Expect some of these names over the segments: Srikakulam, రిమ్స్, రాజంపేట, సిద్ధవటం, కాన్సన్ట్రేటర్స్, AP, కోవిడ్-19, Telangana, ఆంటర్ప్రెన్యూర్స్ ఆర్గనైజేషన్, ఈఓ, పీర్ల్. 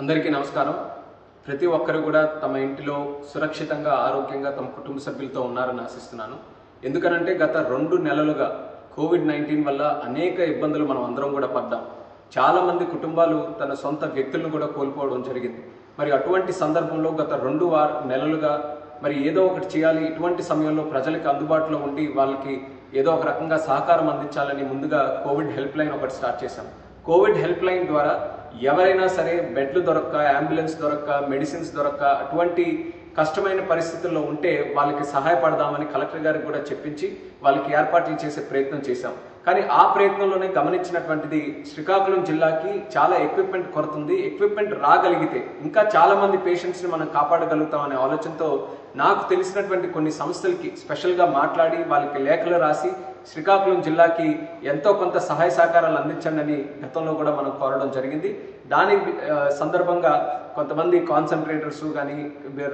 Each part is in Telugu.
అందరికీ నమస్కారం। ప్రతి ఒక్కరు కూడా తమ ఇంటిలో సురక్షితంగా ఆరోగ్యంగా తమ కుటుంబ సభ్యులతో ఉన్నారని ఆశిస్తున్నాను। ఎందుకంటే గత 2 నెలలుగా కోవిడ్-19 వల్ల అనేక ఇబ్బందులు మనం అందరం కూడా పడ్డాం। చాలా మంది కుటుంబాలు తన సొంత వ్యక్తులను కూడా కోల్పోవడం జరిగింది। మరి అటువంటి సందర్భంలో గత 2 నెలలుగా మరి ఏదో ఒకటి చేయాలి, ఇటువంటి సమయంలో ప్రజలకు అందుబాటులో ఉండి వాళ్ళకి ఏదో ఒక రకంగా సహకారం అందించాలని ముందుగా కోవిడ్ హెల్ప్ లైన్ ఒకటి స్టార్ట్ చేశాం। కోవిడ్ హెల్ప్ లైన్ ద్వారా ఎవరైనా సరే బెడ్లు దొరక్క, అంబులెన్స్ దొరక్క, మెడిసిన్స్ దొరక్క అటువంటి కష్టమైన పరిస్థితుల్లో ఉంటే వాళ్ళకి సహాయపడదామని కలెక్టర్ గారికి కూడా చెప్పించి వాళ్ళకి ఏర్పాట్లు చేసే ప్రయత్నం చేశాం। కానీ ఆ ప్రయత్నంలోనే గమనించినటువంటిది శ్రీకాకుళం జిల్లాకి చాలా ఎక్విప్మెంట్ కొరత ఉంది। ఎక్విప్మెంట్ రాగలిగితే ఇంకా చాలా మంది పేషెంట్స్ని మనం కాపాడగలుగుతామనే ఆలోచనతో నాకు తెలిసినటువంటి కొన్ని సంస్థలకి స్పెషల్గా మాట్లాడి వాళ్ళకి లేఖలు రాసి శ్రీకాకుళం జిల్లాకి ఎంతో కొంత సహాయ సహకారాలు అందించండి అని గతంలో కూడా మనం కోరడం జరిగింది। దాని సందర్భంగా కొంతమంది కాన్సన్ట్రేటర్స్ కానీ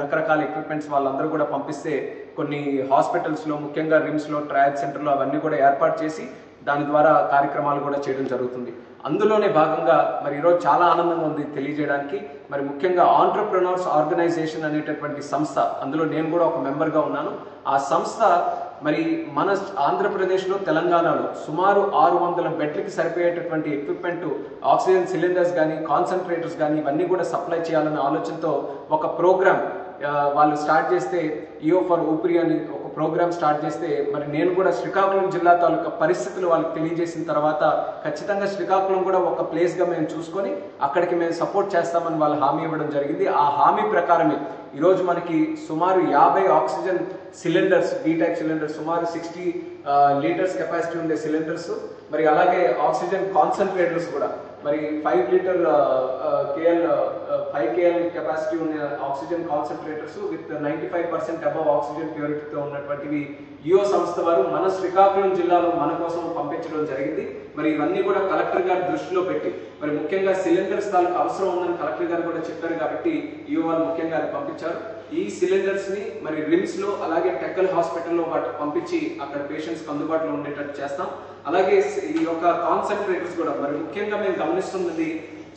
రకరకాల ఎక్విప్మెంట్స్ వాళ్ళందరూ కూడా పంపిస్తే కొన్ని హాస్పిటల్స్లో ముఖ్యంగా రిమ్స్లో ట్రయల్ సెంటర్లో అవన్నీ కూడా ఏర్పాటు చేసి దాని ద్వారా కార్యక్రమాలు కూడా చేయడం జరుగుతుంది। అందులోనే భాగంగా మరి ఈరోజు చాలా ఆనందంగా ఉంది తెలియజేయడానికి, మరి ముఖ్యంగా ఆంటర్ప్రెన్యూర్స్ ఆర్గనైజేషన్ అనేటటువంటి సంస్థ, అందులో నేను కూడా ఒక మెంబర్గా ఉన్నాను। ఆ సంస్థ మరి మన ఆంధ్రప్రదేశ్లో తెలంగాణలో సుమారు 600 బెడ్లకి సరిపోయేటటువంటి ఎక్విప్మెంట్, ఆక్సిజన్ సిలిండర్స్ కానీ కాన్సన్ట్రేటర్స్ కానీ ఇవన్నీ కూడా సప్లై చేయాలనే ఆలోచనతో ఒక ప్రోగ్రామ్ వాళ్ళు స్టార్ట్ చేస్తే ఈఓ ఫర్ ఊపిరి అని ఒక ప్రోగ్రామ్ స్టార్ట్ చేస్తే మరి నేను కూడా శ్రీకాకుళం జిల్లా తాలూకా పరిస్థితులు వాళ్ళకి తెలియజేసిన తర్వాత ఖచ్చితంగా శ్రీకాకుళం కూడా ఒక ప్లేస్గా మేము చూసుకొని అక్కడికి మేము సపోర్ట్ చేస్తామని వాళ్ళు హామీ ఇవ్వడం జరిగింది। ఆ హామీ ప్రకారమే ఈరోజు మనకి సుమారు 50 ఆక్సిజన్ సిలిండర్స్, డీటాక్ సిలిండర్స్ సుమారు 60 లీటర్స్ కెపాసిటీ ఉండే సిలిండర్స్, మరి అలాగే ఆక్సిజన్ కాన్సన్ట్రేటర్స్ కూడా మరి 5 కేఎల్ కెపాసిటీ ఉన్న oxygen కాన్సన్ట్రేటర్స్ with 95% above oxygen ప్యూరిటీతో ఉన్నటువంటివి ఈఓ సంస్థ వారు మన శ్రీకాకుళం జిల్లాలో మన కోసం పంపించడం జరిగింది। మరి ఇవన్నీ కూడా కలెక్టర్ గారి దృష్టిలో పెట్టి మరి ముఖ్యంగా సిలిండర్స్ తాలూకు అవసరం ఉందని కలెక్టర్ గారు కూడా చెప్పారు కాబట్టి ఈఓ వాళ్ళు ముఖ్యంగా అది పంపించారు। ఈ సిలిండర్స్ ని మరి రిమ్స్ లో అలాగే టెక్కల్ హాస్పిటల్లో వాటికి పంపించి అక్కడ పేషెంట్స్ అందుబాటులో ఉండేటట్టు చేస్తాం। అలాగే ఈ యొక్క కాన్సన్ట్రేటర్స్ కూడా మరి ముఖ్యంగా మేము గమనిస్తున్నది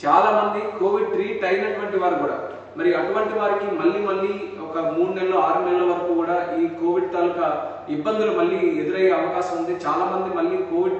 చాలా మంది కోవిడ్ ట్రీట్ అయినటువంటి వారు కూడా మరి అటువంటి వారికి మళ్ళీ ఒక 3 నెలలు 6 నెలల వరకు కూడా ఈ కోవిడ్ తాలూకా ఇబ్బందులు మళ్ళీ ఎదురయ్యే అవకాశం ఉంది। చాలా మంది మళ్ళీ కోవిడ్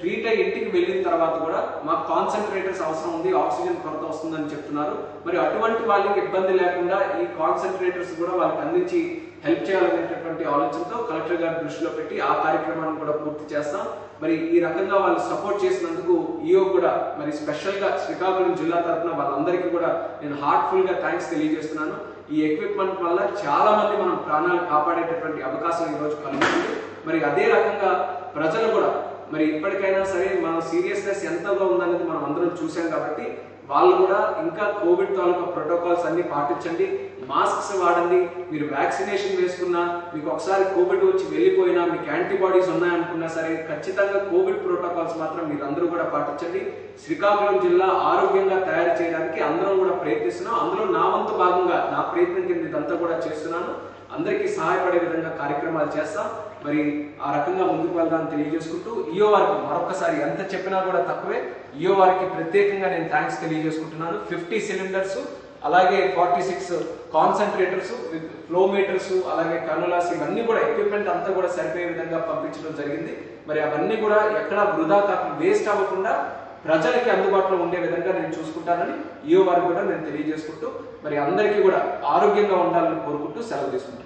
ట్రీట్ అయ్యి ఇంటికి వెళ్ళిన తర్వాత కూడా మాకు కాన్సన్ట్రేటర్స్ అవసరం ఉంది, ఆక్సిజన్ కొరత వస్తుందని చెప్తున్నారు। మరి అటువంటి వాళ్ళకి ఇబ్బంది లేకుండా ఈ కాన్సన్ట్రేటర్స్ కూడా వాళ్ళకి అందించి హెల్ప్ చేయాలనేటటువంటి ఆలోచనతో కలెక్టర్ గారి దృష్టిలో పెట్టి ఆ కార్యక్రమాన్ని కూడా పూర్తి చేస్తాం। మరి ఈ రకంగా వాళ్ళు సపోర్ట్ చేసినందుకు ఈఓ కూడా మరి స్పెషల్గా శ్రీకాకుళం జిల్లా తరఫున వాళ్ళందరికీ కూడా నేను హార్ట్ఫుల్గా థ్యాంక్స్ తెలియజేస్తున్నాను। ఈ ఎక్విప్మెంట్ వల్ల చాలా మంది మనం ప్రాణాలు కాపాడేటటువంటి అవకాశం ఈరోజు కలుగుతుంది। మరి అదే రకంగా ప్రజలు కూడా మరి ఇప్పటికైనా సరే మనం సీరియస్నెస్ ఎంతగా ఉందనేది మనం అందరం చూసాం కాబట్టి వాళ్ళు కూడా ఇంకా కోవిడ్ తాలూకా ప్రోటోకాల్స్ అన్ని పాటించండి, మాస్క్స్ వాడండి, మీరు వ్యాక్సినేషన్ వేసుకున్నా, మీకు ఒకసారి కోవిడ్ వచ్చి వెళ్ళిపోయినా, మీకు యాంటీబాడీస్ ఉన్నాయనుకున్నా సరే ఖచ్చితంగా కోవిడ్ ప్రోటోకాల్స్ మాత్రం మీరు అందరూ కూడా పాటించండి। శ్రీకాకుళం జిల్లా ఆరోగ్యంగా తయారు చేయడానికి అందరం కూడా ప్రయత్నిస్తున్నాం, అందులో నా వంతు భాగంగా నా ప్రయత్నం కింద ఇదంతా కూడా చేస్తున్నాను। అందరికీ సహాయపడే విధంగా కార్యక్రమాలు చేస్తాం। మరి ఆ రకంగా ముందుకు వెళ్దామని తెలియజేసుకుంటూ ఈఓ వారికి మరొకసారి ఎంత చెప్పినా కూడా తక్కువే, ఈఓ వారికి ప్రత్యేకంగా నేను థ్యాంక్స్ తెలియజేసుకుంటున్నాను। 50 సిలిండర్స్ అలాగే 46 కాన్సన్ట్రేటర్స్ విత్ ఫ్లోమీటర్స్ అలాగే కనులాస్ ఇవన్నీ కూడా ఎక్విప్మెంట్ అంతా కూడా సరిపోయే విధంగా పంపించడం జరిగింది। మరి అవన్నీ కూడా ఎక్కడా వృధా కాకుండా వేస్ట్ అవ్వకుండా ప్రజలకి అందుబాటులో ఉండే విధంగా నేను చూసుకుంటానని ఈఓ వారికి కూడా నేను తెలియజేసుకుంటూ మరి అందరికీ కూడా ఆరోగ్యంగా ఉండాలని కోరుకుంటూ సెలవు తీసుకుంటాను।